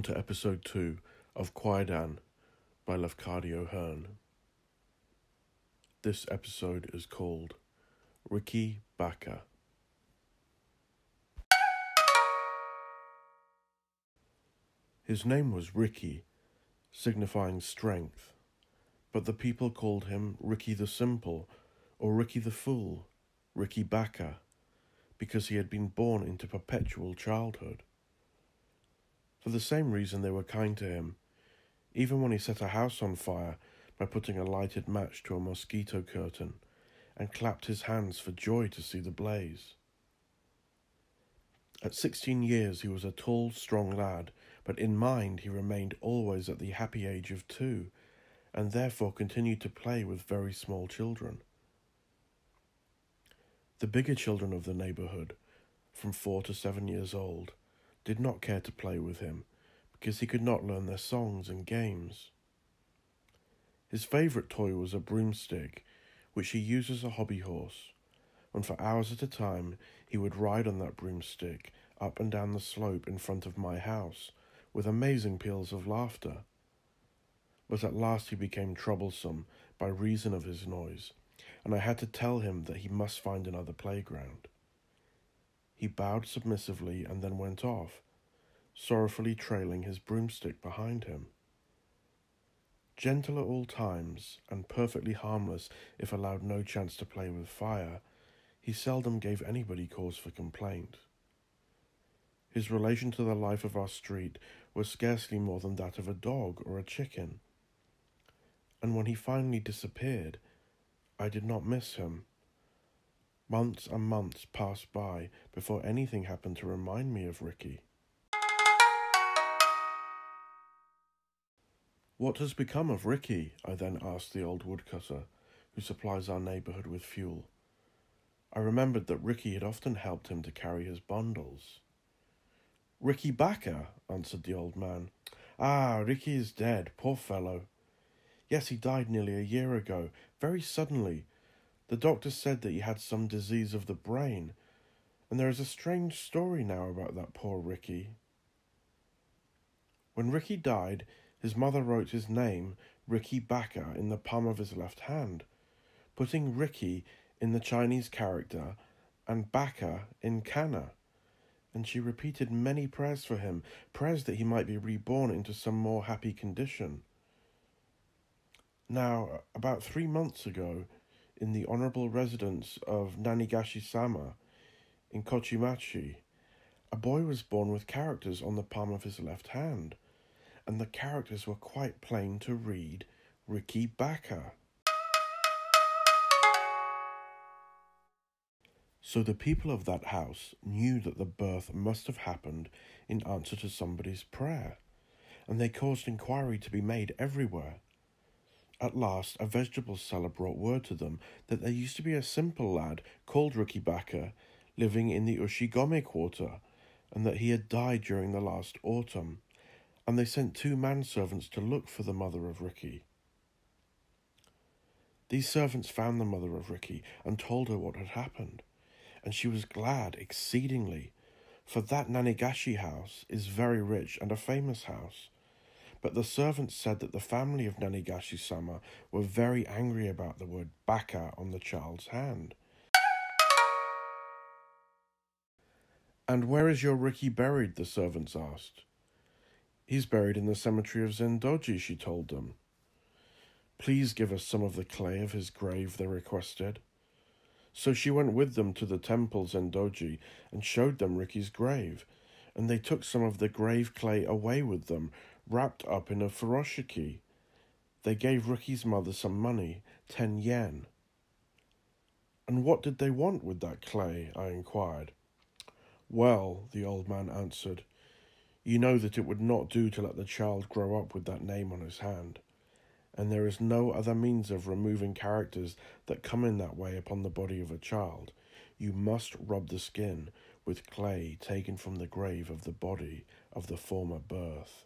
on to episode 2 of Kwaidan by Lafcadio Hearn. This episode is called Riki Baka. His name was Riki, signifying strength, but the people called him Riki the Simple, or Riki the Fool, Riki Baka, because he had been born into perpetual childhood. For the same reason they were kind to him, even when he set a house on fire by putting a lighted match to a mosquito curtain and clapped his hands for joy to see the blaze. At 16 years he was a tall, strong lad, but in mind he remained always at the happy age of 2, and therefore continued to play with very small children. The bigger children of the neighbourhood, from 4 to 7 years old, did not care to play with him, because he could not learn their songs and games. His favourite toy was a broomstick, which he used as a hobby horse, and for hours at a time he would ride on that broomstick up and down the slope in front of my house, with amazing peals of laughter. But at last he became troublesome by reason of his noise, and I had to tell him that he must find another playground. He bowed submissively and then went off, sorrowfully trailing his broomstick behind him. Gentle at all times, and perfectly harmless if allowed no chance to play with fire, he seldom gave anybody cause for complaint. His relation to the life of our street was scarcely more than that of a dog or a chicken. And when he finally disappeared, I did not miss him. Months and months passed by before anything happened to remind me of Riki. What has become of Riki? I then asked the old woodcutter, who supplies our neighbourhood with fuel. I remembered that Riki had often helped him to carry his bundles. Riki Baka, answered the old man. Ah, Riki is dead, poor fellow. Yes, he died nearly a year ago, very suddenly. The doctor said that he had some disease of the brain, and there is a strange story now about that poor Riki. When Riki died, his mother wrote his name, Riki Baka, in the palm of his left hand, putting Riki in the Chinese character and Baka in kana, and she repeated many prayers for him, prayers that he might be reborn into some more happy condition. Now, about 3 months ago, in the honourable residence of Nanigashi-sama, in Kōjimachi, a boy was born with characters on the palm of his left hand, and the characters were quite plain to read, Riki Baka. So the people of that house knew that the birth must have happened in answer to somebody's prayer, and they caused inquiry to be made everywhere. At last, a vegetable seller brought word to them that there used to be a simple lad called Riki Baka living in the Ushigome quarter, and that he had died during the last autumn, and they sent 2 manservants to look for the mother of Riki. These servants found the mother of Riki and told her what had happened, and she was glad exceedingly, for that Nanigashi house is very rich and a famous house. But the servants said that the family of Nanigashi-sama were very angry about the word Baka on the child's hand. And where is your Riki buried? The servants asked. He's buried in the cemetery of Zendoji, she told them. Please give us some of the clay of his grave, they requested. So she went with them to the temple Zendoji and showed them Riki's grave, and they took some of the grave clay away with them, wrapped up in a furoshiki. They gave Riki's mother some money, 10 yen. And what did they want with that clay? I inquired. Well, the old man answered, you know that it would not do to let the child grow up with that name on his hand, and there is no other means of removing characters that come in that way upon the body of a child. You must rub the skin with clay taken from the grave of the body of the former birth.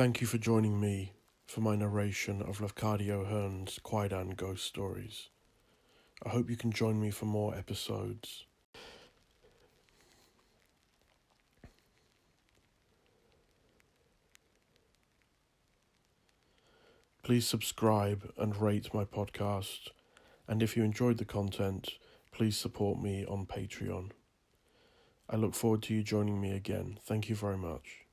Thank you for joining me for my narration of Lafcadio Hearn's Kwaidan ghost stories. I hope you can join me for more episodes. Please subscribe and rate my podcast, and if you enjoyed the content, please support me on Patreon. I look forward to you joining me again. Thank you very much.